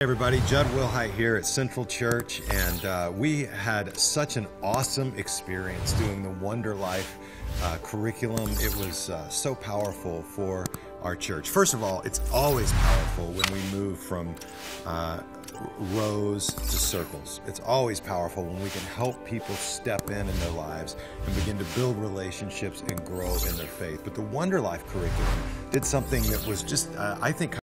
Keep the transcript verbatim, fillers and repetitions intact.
Hey everybody, Judd Wilhite here at Central Church, and uh, we had such an awesome experience doing the Wonder Life uh, curriculum. It was uh, so powerful for our church. First of all, it's always powerful when we move from uh, rows to circles. It's always powerful when we can help people step in in their lives and begin to build relationships and grow in their faith. But the Wonder Life curriculum did something that was just, uh, I think,